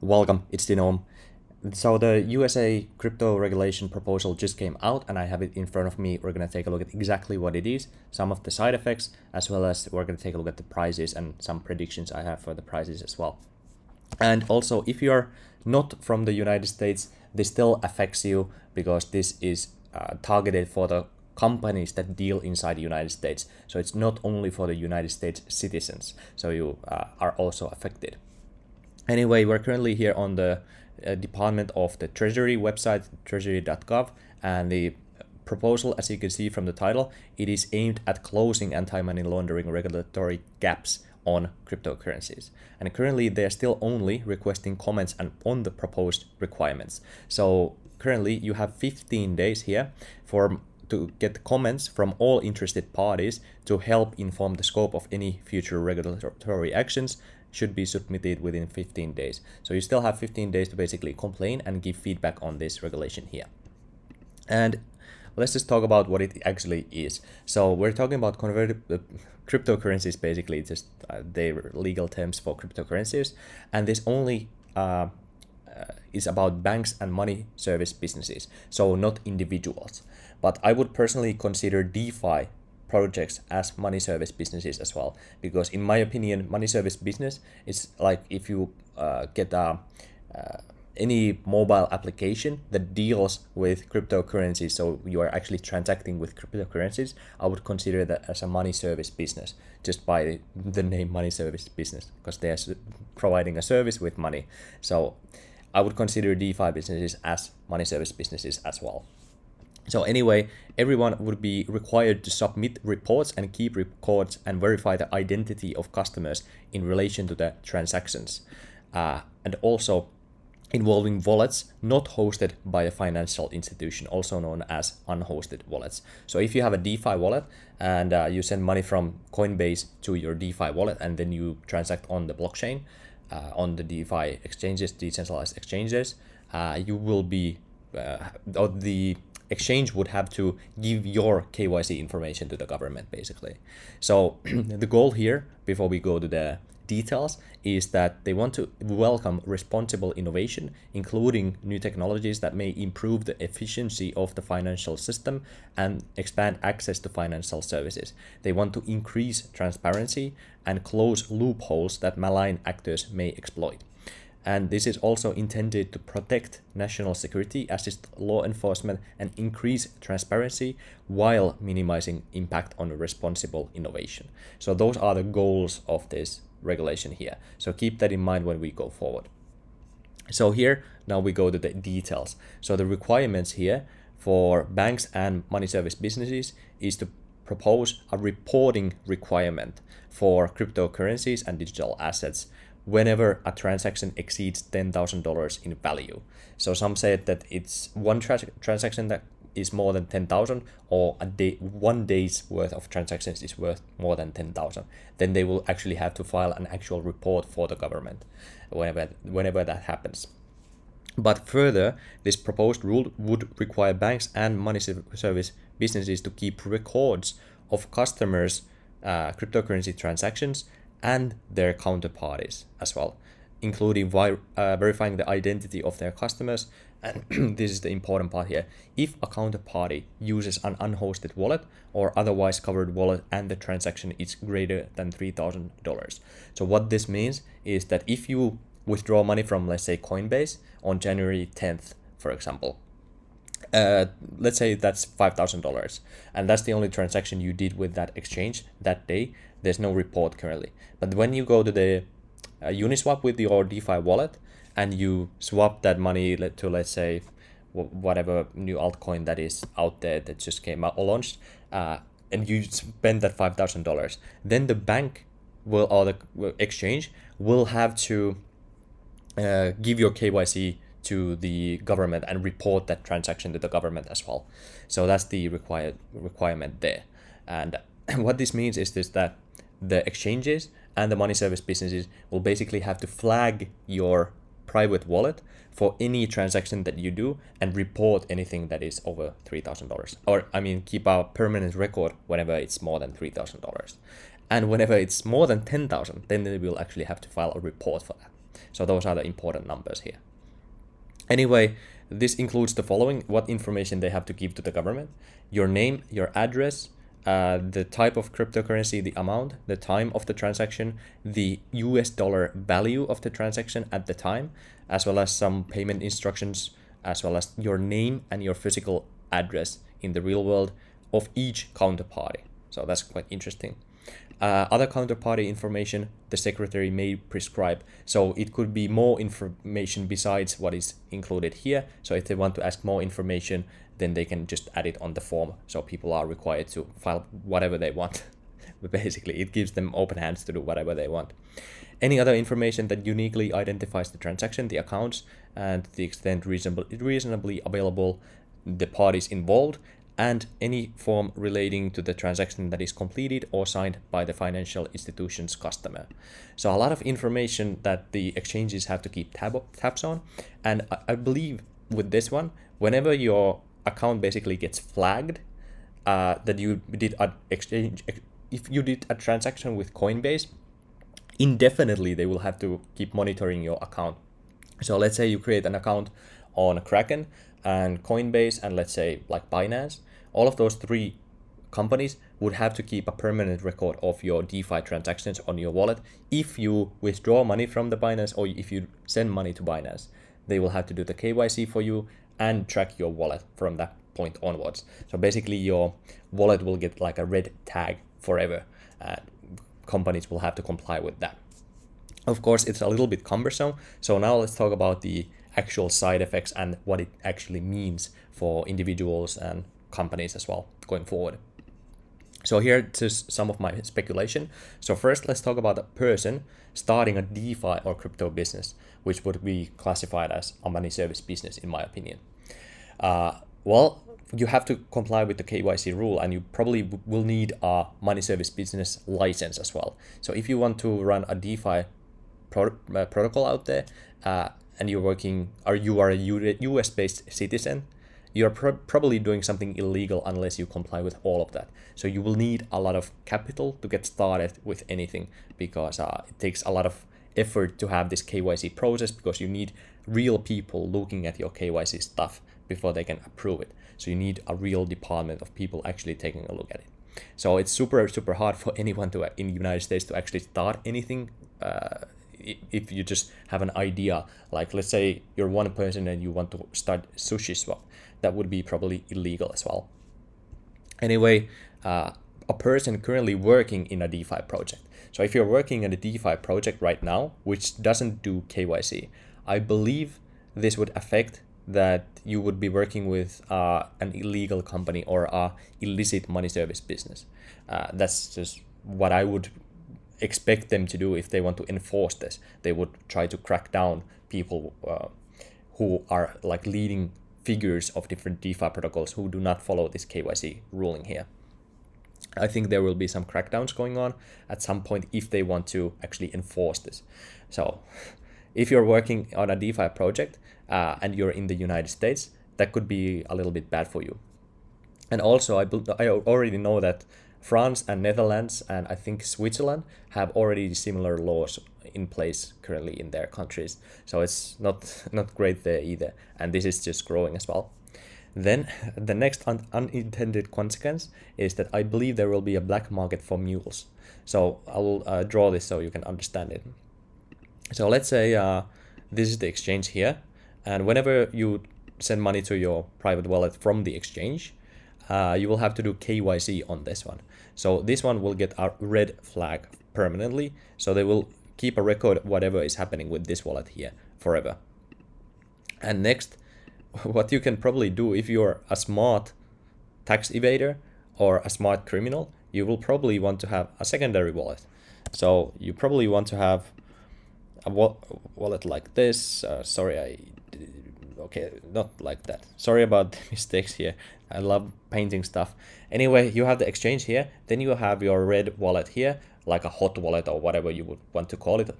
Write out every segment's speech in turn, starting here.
Welcome, it's Denome. So the USA crypto regulation proposal just came out and I have it in front of me. We're going to take a look at exactly what it is, some of the side effects, as well as we're going to take a look at the prices and some predictions I have for the prices as well. And also, if you're not from the United States, this still affects you because this is targeted for the companies that deal inside the United States. So it's not only for the United States citizens. So you are also affected. Anyway, we're currently here on the Department of the Treasury website, treasury.gov, and the proposal, as you can see from the title, it is aimed at closing anti-money laundering regulatory gaps on cryptocurrencies. And currently, they're still only requesting comments on the proposed requirements. So currently, you have 15 days here to get comments from all interested parties to help inform the scope of any future regulatory actions should be submitted within 15 days. So you still have 15 days to basically complain and give feedback on this regulation here. And let's just talk about what it actually is. So we're talking about cryptocurrencies, basically just their legal terms for cryptocurrencies. And this only is about banks and money service businesses, so not individuals. But I would personally consider DeFi projects as money service businesses as well, because in my opinion, money service business is like if you get any mobile application that deals with cryptocurrencies, so you are actually transacting with cryptocurrencies, I would consider that as a money service business just by the name money service business, because they are providing a service with money. So I would consider DeFi businesses as money service businesses as well. So anyway, everyone would be required to submit reports and keep records and verify the identity of customers in relation to the transactions, and also involving wallets not hosted by a financial institution, also known as unhosted wallets. So if you have a DeFi wallet and you send money from Coinbase to your DeFi wallet and then you transact on the blockchain, on the DeFi exchanges, decentralized exchanges, you will be, the exchange would have to give your KYC information to the government, basically. So the goal here, before we go to the details, is that they want to welcome responsible innovation, including new technologies that may improve the efficiency of the financial system and expand access to financial services. They want to increase transparency and close loopholes that malign actors may exploit. And this is also intended to protect national security, assist law enforcement, and increase transparency while minimizing impact on responsible innovation. So those are the goals of this regulation here. So keep that in mind when we go forward. So here, now we go to the details. So the requirements here for banks and money service businesses is to propose a reporting requirement for cryptocurrencies and digital assets whenever a transaction exceeds $10,000 in value. So some said that it's one transaction that is more than 10,000, or a day, 1 day's worth of transactions is worth more than 10,000. Then they will actually have to file an actual report for the government whenever that happens. But further, this proposed rule would require banks and money service businesses to keep records of customers' cryptocurrency transactions and their counterparties as well, including verifying the identity of their customers. And this is the important part here. If a counterparty uses an unhosted wallet or otherwise covered wallet and the transaction is greater than $3,000. So what this means is that if you withdraw money from, let's say, Coinbase on January 10th, for example, let's say that's $5,000, and that's the only transaction you did with that exchange that day. There's no report currently. But when you go to the Uniswap with your DeFi wallet and you swap that money to, let's say, whatever new altcoin that is out there that just came out or launched, and you spend that $5,000, then the bank will, or the exchange will have to give your KYC to the government and report that transaction to the government as well. So that's the requirement there. And what this means is that the exchanges and the money service businesses will basically have to flag your private wallet for any transaction that you do and report anything that is over $3,000, or I mean, keep a permanent record whenever it's more than $3,000. And whenever it's more than $10,000, then they will actually have to file a report for that. So those are the important numbers here. Anyway, this includes the following: what information they have to give to the government, your name, your address, the type of cryptocurrency, the amount, the time of the transaction, the US dollar value of the transaction at the time, as well as some payment instructions, as well as your name and your physical address in the real world of each counterparty. So that's quite interesting. Other counterparty information the secretary may prescribe. So it could be more information besides what is included here. So if they want to ask more information, then they can just add it on the form. So people are required to file whatever they want. But basically, it gives them open hands to do whatever they want. Any other information that uniquely identifies the transaction, the accounts, and to the extent reasonably available, the parties involved, and any form relating to the transaction that is completed or signed by the financial institution's customer. So a lot of information that the exchanges have to keep tabs on. And I believe with this one, whenever your account basically gets flagged that you did an exchange, if you did a transaction with Coinbase, indefinitely they will have to keep monitoring your account. So let's say you create an account on Kraken and Coinbase and let's say like Binance, all of those three companies would have to keep a permanent record of your DeFi transactions on your wallet. If you withdraw money from the Binance or if you send money to Binance, they will have to do the KYC for you and track your wallet from that point onwards. So basically your wallet will get like a red tag forever. Companies will have to comply with that. Of course, it's a little bit cumbersome. So now let's talk about the actual side effects and what it actually means for individuals and companies as well going forward. So here is some of my speculation. So first, let's talk about a person starting a DeFi or crypto business, which would be classified as a money service business, in my opinion. Well, you have to comply with the KYC rule and you probably will need a money service business license as well. So if you want to run a DeFi protocol out there, and you're working, or you are a US-based citizen, you're probably doing something illegal unless you comply with all of that. So you will need a lot of capital to get started with anything, because it takes a lot of effort to have this KYC process, because you need real people looking at your KYC stuff before they can approve it. So you need a real department of people actually taking a look at it. So it's super, super hard for anyone to in the United States to actually start anything if you just have an idea. Like let's say you're one person and you want to start SushiSwap, that would be probably illegal as well. Anyway, a person currently working in a DeFi project. So if you're working in a DeFi project right now, which doesn't do KYC, I believe this would affect that you would be working with an illegal company or a illicit money service business. That's just what I would expect them to do if they want to enforce this. They would try to crack down people who are like leading figures of different DeFi protocols who do not follow this KYC ruling here. I think there will be some crackdowns going on at some point if they want to actually enforce this. So if you're working on a DeFi project and you're in the United States, that could be a little bit bad for you. And also I already know that France and Netherlands and I think Switzerland have already similar laws in place currently in their countries. So it's not great there either. And this is just growing as well. Then the next unintended consequence is that I believe there will be a black market for mules. So I'll draw this so you can understand it. So let's say this is the exchange here. And whenever you send money to your private wallet from the exchange, you will have to do KYC on this one. So this one will get a red flag permanently. So they will keep a record of whatever is happening with this wallet here forever. And next, what you can probably do if you're a smart tax evader or a smart criminal, you will probably want to have a secondary wallet. So you probably want to have a wallet like this. Okay, not like that. Sorry about the mistakes here. I love painting stuff. Anyway, you have the exchange here. Then you have your red wallet here, like a hot wallet or whatever you would want to call it,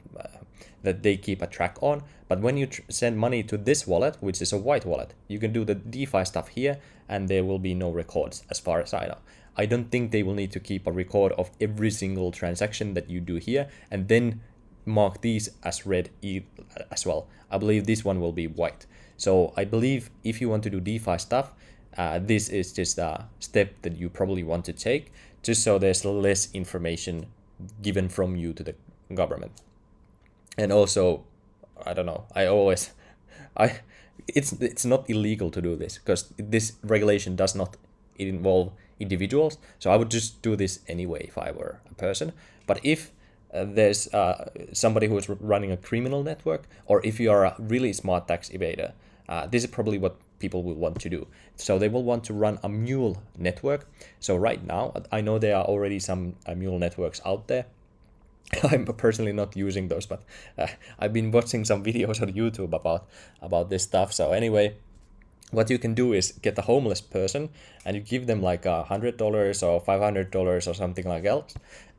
that they keep a track on. But when you send money to this wallet, which is a white wallet, you can do the DeFi stuff here and there will be no records as far as I know. I don't think they will need to keep a record of every single transaction that you do here and then mark these as red as well. I believe this one will be white. So I believe if you want to do DeFi stuff, this is just a step that you probably want to take, just so there's less information given from you to the government. And also, I don't know, it's not illegal to do this, because this regulation does not involve individuals. So I would just do this anyway if I were a person. But if there's somebody who is running a criminal network, or if you are a really smart tax evader, this is probably what people will want to do. So they will want to run a mule network. So right now, I know there are already some mule networks out there. I'm personally not using those, but I've been watching some videos on YouTube about this stuff. So anyway, what you can do is get a homeless person and you give them like $100 or $500 or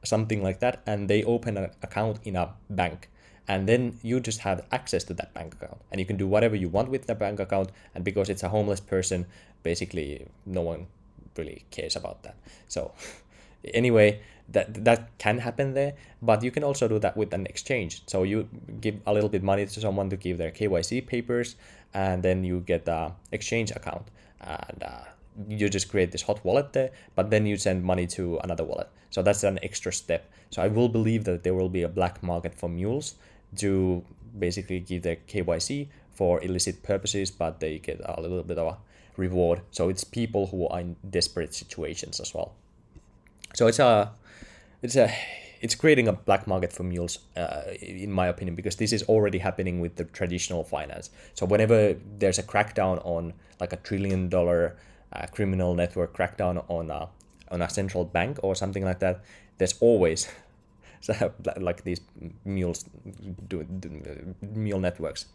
something like that, and they open an account in a bank, and then you just have access to that bank account and you can do whatever you want with that bank account. And because it's a homeless person, basically no one really cares about that. So anyway, that can happen there, but you can also do that with an exchange. So you give a little bit money to someone to give their KYC papers, and then you get an exchange account, and you just create this hot wallet there, but then you send money to another wallet. So that's an extra step. So I will believe that there will be a black market for mules to basically give their KYC for illicit purposes, but they get a little bit of a reward. So it's people who are in desperate situations as well. So it's creating a black market for mules, in my opinion, because this is already happening with the traditional finance. So whenever there's a crackdown on like $1 trillion criminal network, crackdown on a central bank or something like that, there's always like these mule networks.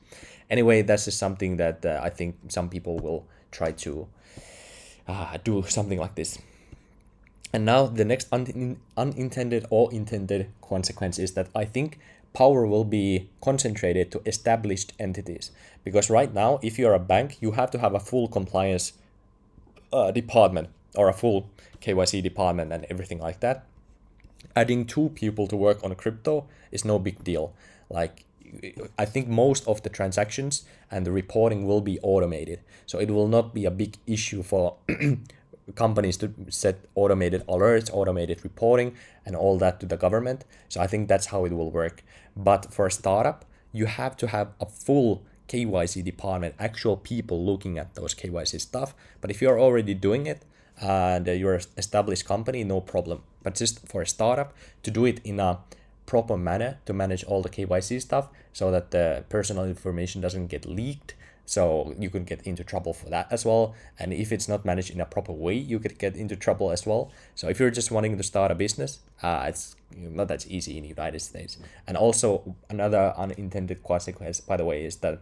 Anyway, that's just something that I think some people will try to do something like this. And now the next unintended or intended consequence is that I think power will be concentrated to established entities. Because right now, if you're a bank, you have to have a full compliance department or a full KYC department and everything like that. Adding two people to work on crypto is no big deal. Like, I think most of the transactions and the reporting will be automated. So it will not be a big issue for companies to set automated alerts, automated reporting, and all that to the government. So I think that's how it will work. But for a startup, you have to have a full KYC department, actual people looking at those KYC stuff. But if you're already doing it and you're an established company, no problem. But just for a startup, to do it in a proper manner, to manage all the KYC stuff so that the personal information doesn't get leaked. So you could get into trouble for that as well. And if it's not managed in a proper way, you could get into trouble as well. So if you're just wanting to start a business, it's not that easy in the United States. And also another unintended consequence, by the way, is that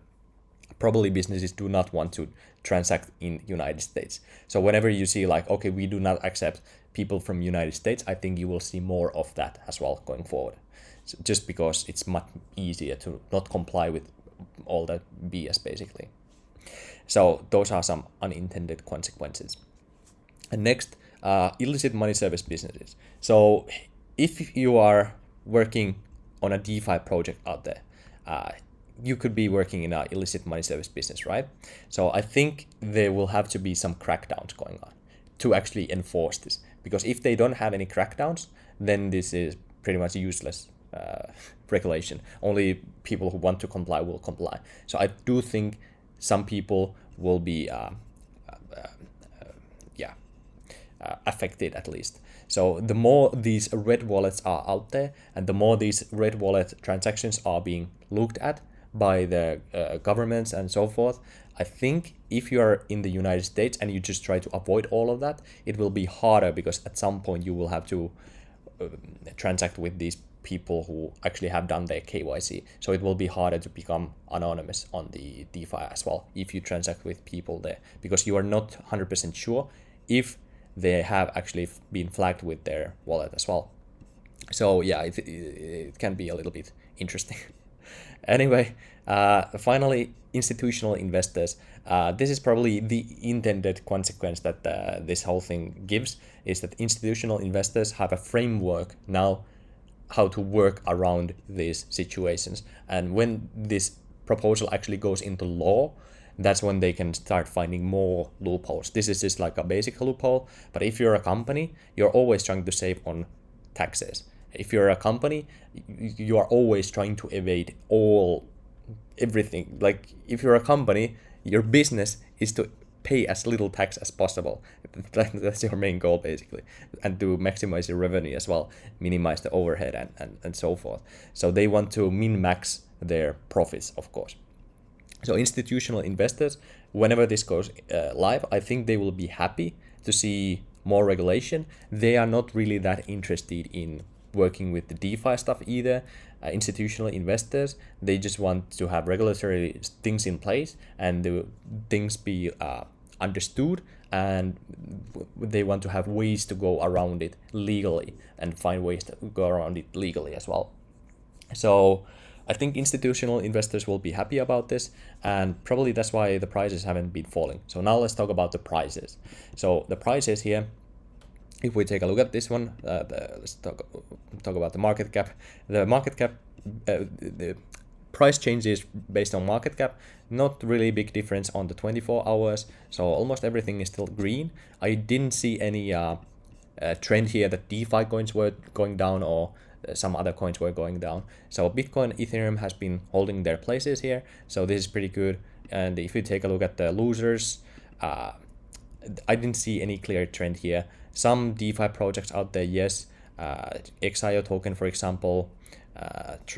probably businesses do not want to transact in the United States. So whenever you see like, okay, we do not accept people from the United States, I think you will see more of that as well going forward. So just because it's much easier to not comply with all that BS basically. So those are some unintended consequences. And next, illicit money service businesses. So if you are working on a DeFi project out there, you could be working in an illicit money service business, right? So I think there will have to be some crackdowns going on to actually enforce this, because if they don't have any crackdowns, then this is pretty much useless regulation. Only people who want to comply will comply. So I do think some people will be affected at least. So the more these red wallets are out there and the more these red wallet transactions are being looked at by the governments and so forth, I think if you are in the United States and you just try to avoid all of that, it will be harder, because at some point you will have to transact with these people who actually have done their KYC. So it will be harder to become anonymous on the DeFi as well if you transact with people there, because you are not 100% sure if they have actually been flagged with their wallet as well. So yeah, it can be a little bit interesting. Anyway, finally, institutional investors. This is probably the intended consequence that this whole thing gives, is that institutional investors have a framework now how to work around these situations. And when this proposal actually goes into law, that's when they can start finding more loopholes. This is just like a basic loophole, but if you're a company, you're always trying to save on taxes. If you're a company, you are always trying to evade everything. Like if you're a company, your business is to pay as little tax as possible. That's your main goal basically, and to maximize your revenue as well, minimize the overhead and so forth. So they want to min-max their profits, of course. So institutional investors, whenever this goes live, I think they will be happy to see more regulation. They are not really that interested in working with the DeFi stuff either. Institutional investors, they just want to have regulatory things in place and the things be understood, and they want to have ways to go around it legally and find ways to go around it legally as well. So I think institutional investors will be happy about this, and probably that's why the prices haven't been falling. So now let's talk about the prices. So the prices here, if we take a look at this one, let's talk about the market cap. The market cap, the price changes based on market cap, not really big difference on the 24 hours. So almost everything is still green. I didn't see any trend here that DeFi coins were going down or some other coins were going down. So Bitcoin, Ethereum has been holding their places here. So this is pretty good. And if you take a look at the losers, I didn't see any clear trend here. Some DeFi projects out there, yes. XIO token, for example,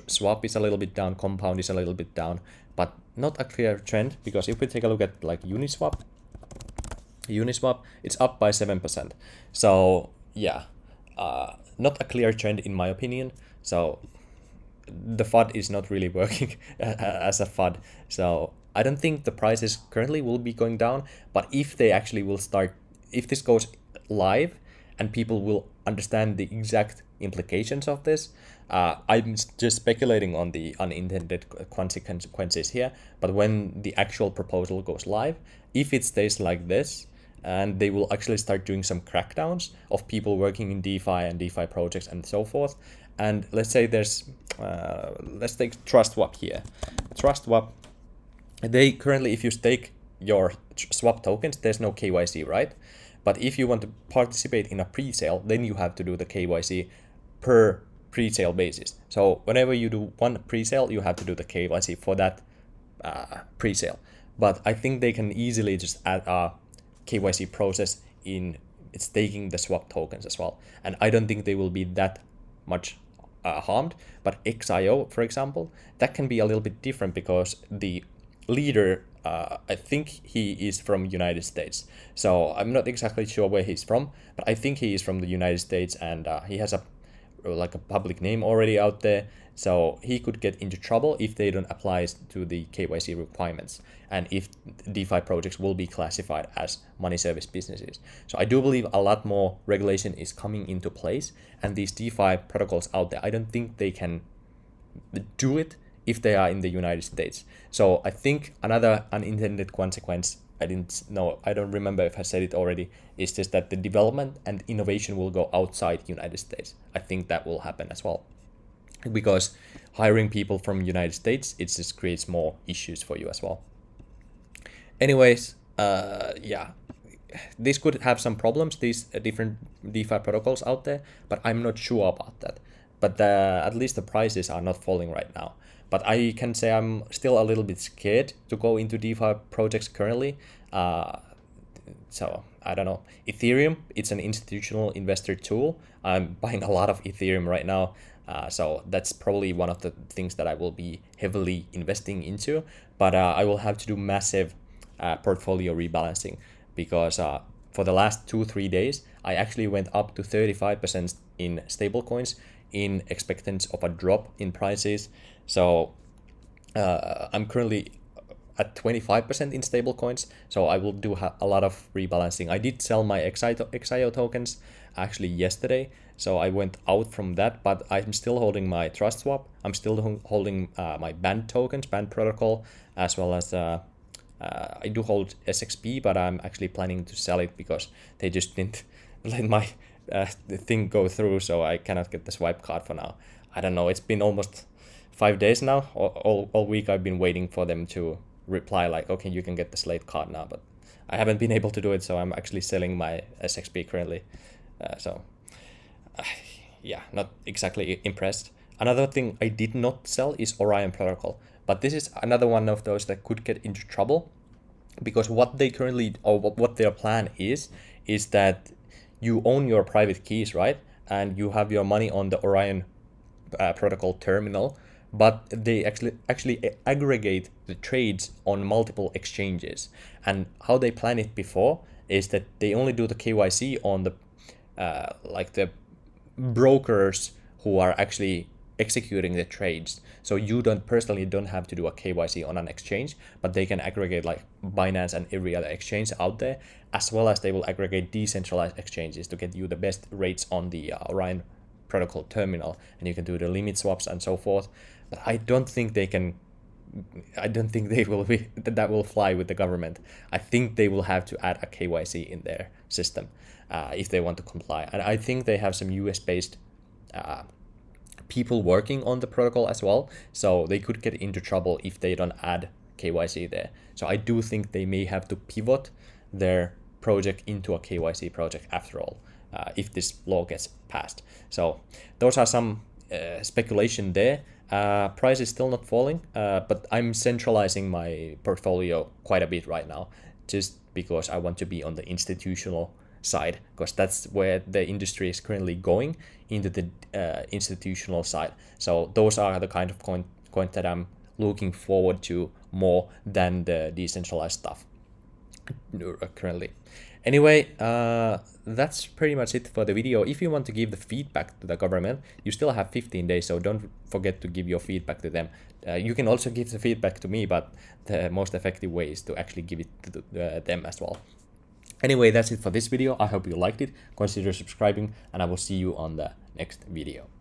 Swap is a little bit down, Compound is a little bit down, but not a clear trend, because if we take a look at like Uniswap, it's up by 7%. So yeah, not a clear trend in my opinion. So the FUD is not really working as a FUD. So I don't think the prices currently will be going down, but if they actually will start, if this goes live and people will understand the exact implications of this, I'm just speculating on the unintended consequences here, but when the actual proposal goes live, if it stays like this, and they will actually start doing some crackdowns of people working in DeFi and DeFi projects and so forth. And let's say there's, let's take TrustSwap here. TrustSwap, they currently, if you stake your swap tokens, there's no KYC, right? But if you want to participate in a pre-sale, then you have to do the KYC per pre-sale basis. So whenever you do one pre-sale, you have to do the KYC for that pre-sale. But I think they can easily just add KYC process in staking the swap tokens as well, and I don't think they will be that much harmed. But XIO, for example, that can be a little bit different, because the leader, I think he is from United States, so I'm not exactly sure where he's from, but I think he is from the United States, and he has a public name already out there, so he could get into trouble if they don't apply to the KYC requirements, and if DeFi projects will be classified as money service businesses. So I do believe a lot more regulation is coming into place, and these DeFi protocols out there, I don't think they can do it if they are in the United States. So I think another unintended consequence, I don't remember if I said it already, it's just that the development and innovation will go outside United States. I think that will happen as well, because hiring people from United States, it just creates more issues for you as well. Anyways, yeah, this could have some problems, these different DeFi protocols out there, but I'm not sure about that. But at least the prices are not falling right now. But I can say I'm still a little bit scared to go into DeFi projects currently. So I don't know. Ethereum, it's an institutional investor tool. I'm buying a lot of Ethereum right now. So that's probably one of the things that I will be heavily investing into. But I will have to do massive portfolio rebalancing, because for the last 2-3 days, I actually went up to 35% in stablecoins in expectance of a drop in prices. So I'm currently at 25% in stablecoins, so I will do a lot of rebalancing. I did sell my XIO tokens actually yesterday, so I went out from that, but I'm still holding my TrustSwap. I'm still holding my Band tokens, Band Protocol, as well as I do hold SXP, but I'm actually planning to sell it because they just didn't let my the thing go through, so I cannot get the swipe card for now. I don't know, it's been almost 5 days now, all week I've been waiting for them to reply like, okay, you can get the Slate card now, but I haven't been able to do it, so I'm actually selling my SXP currently. Yeah, not exactly impressed. Another thing I did not sell is Orion Protocol, but this is another one of those that could get into trouble, because what they currently, or what their plan is that you own your private keys, right? And you have your money on the Orion Protocol terminal, but they actually aggregate the trades on multiple exchanges. And how they planned it before is that they only do the KYC on the like the brokers who are actually executing the trades. So you personally don't have to do a KYC on an exchange, but they can aggregate like Binance and every other exchange out there, as well as they will aggregate decentralized exchanges to get you the best rates on the Orion Protocol terminal, and you can do the limit swaps and so forth. But I don't think that will fly with the government. I think they will have to add a KYC in their system if they want to comply. And I think they have some US-based people working on the protocol as well, so they could get into trouble if they don't add KYC there. So I do think they may have to pivot their project into a KYC project after all, if this law gets passed. So those are some speculation there. Price is still not falling, but I'm centralizing my portfolio quite a bit right now, just because I want to be on the institutional side, because that's where the industry is currently going, into the institutional side. So those are the kind of coins that I'm looking forward to more than the decentralized stuff currently. Anyway, that's pretty much it for the video. If you want to give the feedback to the government, you still have 15 days, so don't forget to give your feedback to them. You can also give the feedback to me, but the most effective way is to actually give it to them as well. Anyway, that's it for this video. I hope you liked it. Consider subscribing, and I will see you on the next video.